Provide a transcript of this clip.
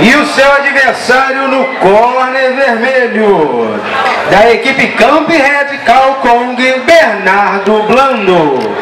E o seu adversário no córner vermelho da equipe Camp Red Khao Kong, Bernardo Blando.